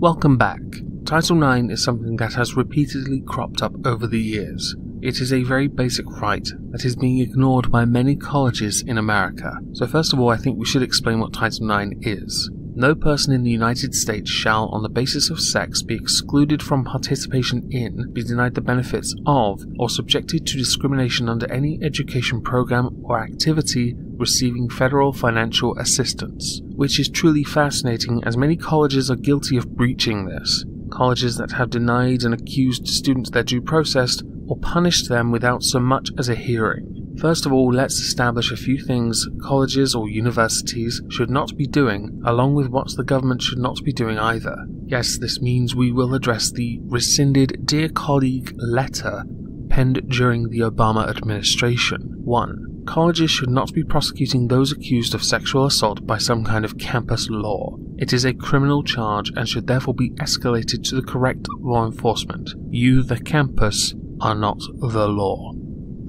Welcome back. Title IX is something that has repeatedly cropped up over the years. It is a very basic right that is being ignored by many colleges in America. So first of all, I think we should explain what Title IX is. No person in the United States shall, on the basis of sex, be excluded from participation in, be denied the benefits of, or subjected to discrimination under any education program or activity receiving federal financial assistance, which is truly fascinating as many colleges are guilty of breaching this. Colleges that have denied and accused students their due process or punished them without so much as a hearing. First of all, let's establish a few things colleges or universities should not be doing, along with what the government should not be doing either. Yes, this means we will address the rescinded Dear Colleague letter penned during the Obama administration. 1. Colleges should not be prosecuting those accused of sexual assault by some kind of campus law. It is a criminal charge and should therefore be escalated to the correct law enforcement. You, the campus, are not the law.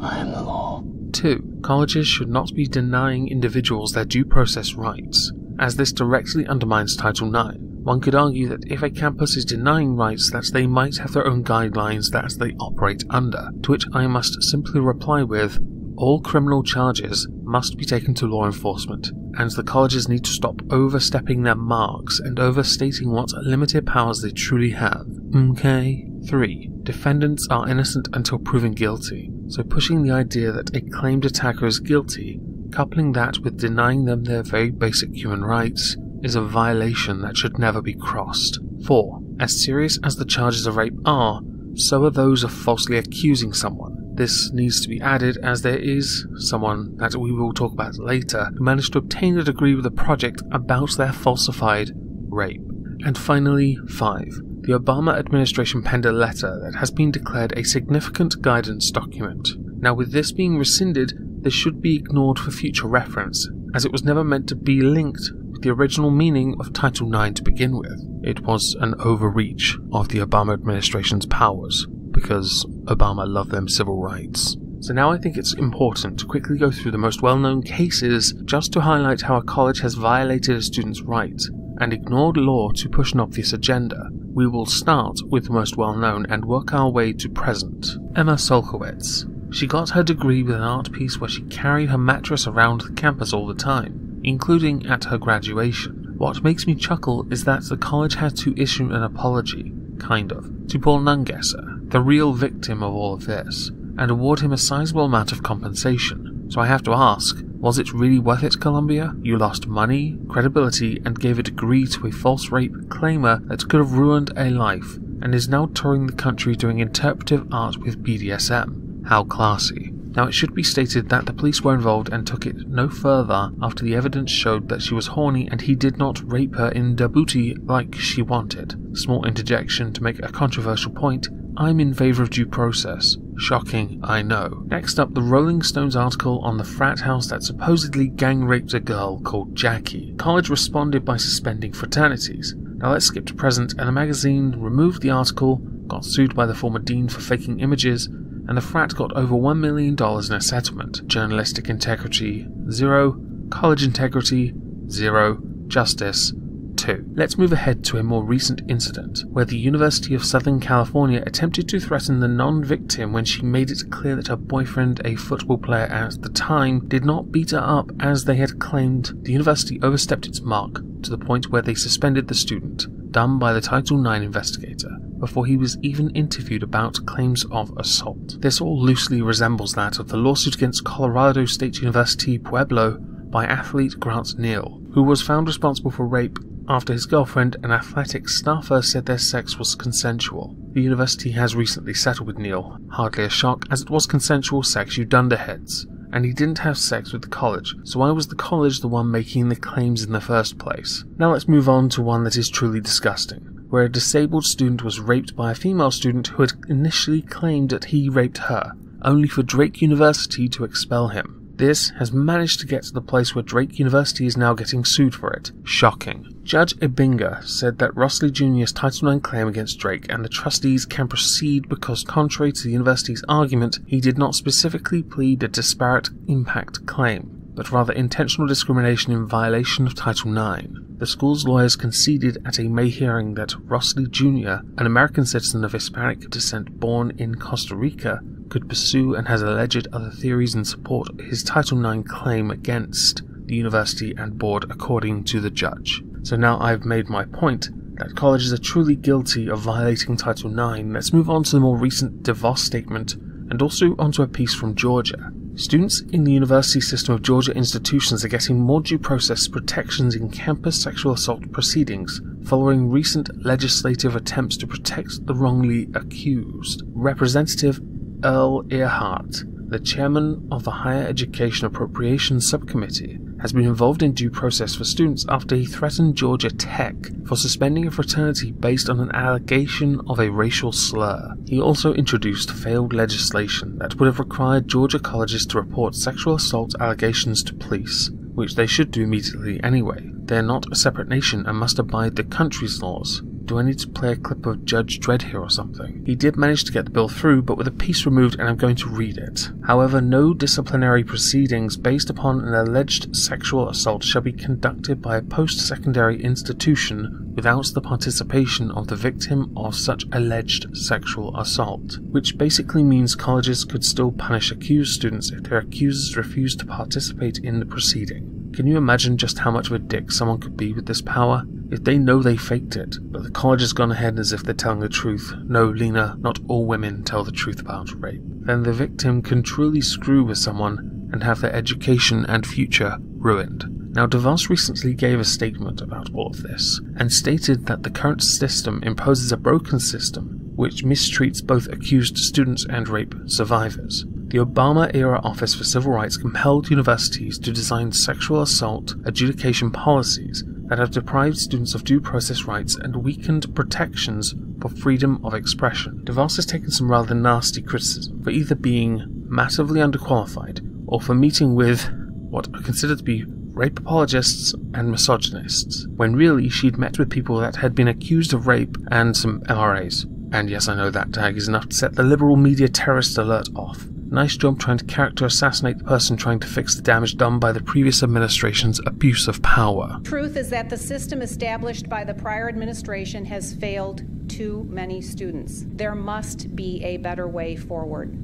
I am the law. 2. Colleges should not be denying individuals their due process rights, as this directly undermines Title IX. One could argue that if a campus is denying rights, that they might have their own guidelines that they operate under, to which I must simply reply with, all criminal charges must be taken to law enforcement, and the colleges need to stop overstepping their marks and overstating what limited powers they truly have. Okay? 3. Defendants are innocent until proven guilty, so pushing the idea that a claimed attacker is guilty, coupling that with denying them their very basic human rights, is a violation that should never be crossed. 4. As serious as the charges of rape are, so are those of falsely accusing someone. This needs to be added as there is someone that we will talk about later who managed to obtain a degree with a project about their falsified rape. And finally, 5. The Obama administration penned a letter that has been declared a significant guidance document. Now, with this being rescinded, this should be ignored for future reference, as it was never meant to be linked with the original meaning of Title IX to begin with. It was an overreach of the Obama administration's powers, because Obama loved them civil rights. So now I think it's important to quickly go through the most well-known cases just to highlight how a college has violated a student's right and ignored law to push an obvious agenda. We will start with the most well-known and work our way to present. Emma Sulkowicz. She got her degree with an art piece where she carried her mattress around the campus all the time, including at her graduation. What makes me chuckle is that the college had to issue an apology, kind of, to Paul Nungesser, the real victim of all of this, and award him a sizable amount of compensation. So I have to ask, was it really worth it, Columbia? You lost money, credibility, and gave a degree to a false rape claimer that could have ruined a life, and is now touring the country doing interpretive art with BDSM. How classy. Now, it should be stated that the police were involved and took it no further after the evidence showed that she was horny and he did not rape her in the booty like she wanted. Small interjection to make a controversial point. I'm in favour of due process. Shocking, I know. Next up, the Rolling Stones article on the frat house that supposedly gang-raped a girl called Jackie. College responded by suspending fraternities. Now let's skip to present, and the magazine removed the article, got sued by the former dean for faking images, and the frat got over $1 million in a settlement. Journalistic integrity, 0. College integrity, 0. Justice, 2. Let's move ahead to a more recent incident, where the University of Southern California attempted to threaten the non-victim when she made it clear that her boyfriend, a football player at the time, did not beat her up as they had claimed. The university overstepped its mark to the point where they suspended the student, done by the Title IX investigator, before he was even interviewed about claims of assault. This all loosely resembles that of the lawsuit against Colorado State University Pueblo by athlete Grant Neal, who was found responsible for rape after his girlfriend, an athletic staffer, said their sex was consensual. The university has recently settled with Neal, hardly a shock, as it was consensual sex, you dunderheads, and he didn't have sex with the college, so why was the college the one making the claims in the first place? Now let's move on to one that is truly disgusting, where a disabled student was raped by a female student who had initially claimed that he raped her, only for Drake University to expel him. This has managed to get to the place where Drake University is now getting sued for it. Shocking. Judge Ebinga said that Rosley Jr.'s Title IX claim against Drake and the trustees can proceed because, contrary to the university's argument, he did not specifically plead a disparate impact claim, but rather intentional discrimination in violation of Title IX. the school's lawyers conceded at a May hearing that Rosley Jr., an American citizen of Hispanic descent born in Costa Rica, could pursue and has alleged other theories in support of his Title IX claim against the university and board, according to the judge. So now I've made my point that colleges are truly guilty of violating Title IX. Let's move on to the more recent DeVos statement and also onto a piece from Georgia. Students in the university system of Georgia institutions are getting more due process protections in campus sexual assault proceedings following recent legislative attempts to protect the wrongly accused. Representative Earl Earhart, the chairman of the Higher Education Appropriations Subcommittee, has been involved in due process for students after he threatened Georgia Tech for suspending a fraternity based on an allegation of a racial slur. He also introduced failed legislation that would have required Georgia colleges to report sexual assault allegations to police, which they should do immediately anyway. They are not a separate nation and must abide the country's laws. Do I need to play a clip of Judge Dredd here or something? He did manage to get the bill through, but with a piece removed, and I'm going to read it. However, no disciplinary proceedings based upon an alleged sexual assault shall be conducted by a post-secondary institution without the participation of the victim of such alleged sexual assault, which basically means colleges could still punish accused students if their accusers refuse to participate in the proceeding. Can you imagine just how much of a dick someone could be with this power? If they know they faked it, but the college has gone ahead as if they're telling the truth. No, Lena, not all women tell the truth about rape. Then the victim can truly screw with someone and have their education and future ruined. Now, DeVos recently gave a statement about all of this and stated that the current system imposes a broken system which mistreats both accused students and rape survivors. The Obama-era Office for Civil Rights compelled universities to design sexual assault adjudication policies that have deprived students of due process rights and weakened protections for freedom of expression. DeVos has taken some rather nasty criticism for either being massively underqualified or for meeting with what are considered to be rape apologists and misogynists, when really she'd met with people that had been accused of rape and some MRAs. And yes, I know that tag is enough to set the liberal media terrorist alert off. Nice job trying to character assassinate the person trying to fix the damage done by the previous administration's abuse of power. Truth is that the system established by the prior administration has failed too many students. There must be a better way forward.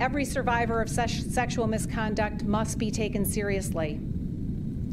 Every survivor of sexual misconduct must be taken seriously.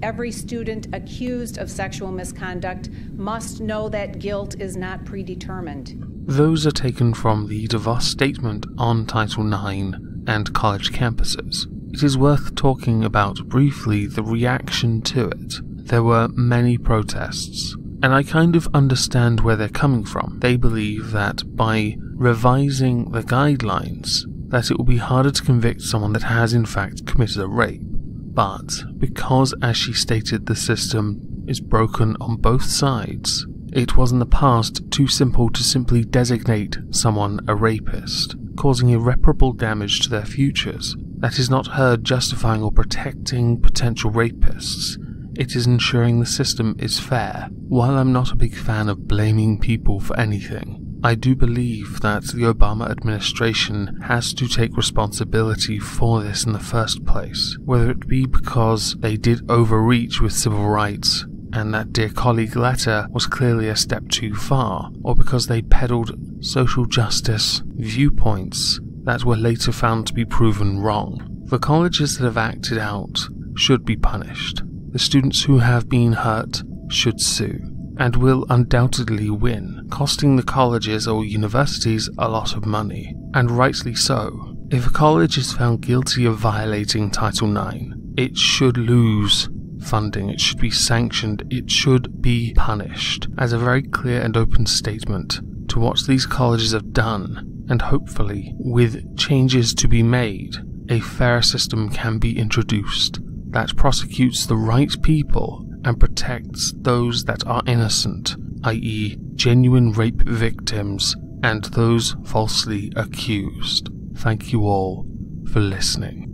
Every student accused of sexual misconduct must know that guilt is not predetermined. Those are taken from the DeVos statement on Title IX and college campuses. It is worth talking about briefly the reaction to it. There were many protests, and I kind of understand where they're coming from. They believe that by revising the guidelines, that it will be harder to convict someone that has in fact committed a rape. But because, as she stated, the system is broken on both sides, it was in the past too simple to simply designate someone a rapist, causing irreparable damage to their futures. That is not her justifying or protecting potential rapists. It is ensuring the system is fair. While I'm not a big fan of blaming people for anything, I do believe that the Obama administration has to take responsibility for this in the first place, whether it be because they did overreach with civil rights, and that dear colleague letter was clearly a step too far, or because they peddled social justice viewpoints that were later found to be proven wrong. The colleges that have acted out should be punished. The students who have been hurt should sue, and will undoubtedly win, costing the colleges or universities a lot of money, and rightly so. If a college is found guilty of violating Title IX, it should lose funding, it should be sanctioned, it should be punished, as a very clear and open statement to what these colleges have done, and hopefully, with changes to be made, a fairer system can be introduced that prosecutes the right people and protects those that are innocent, i.e. genuine rape victims and those falsely accused. Thank you all for listening.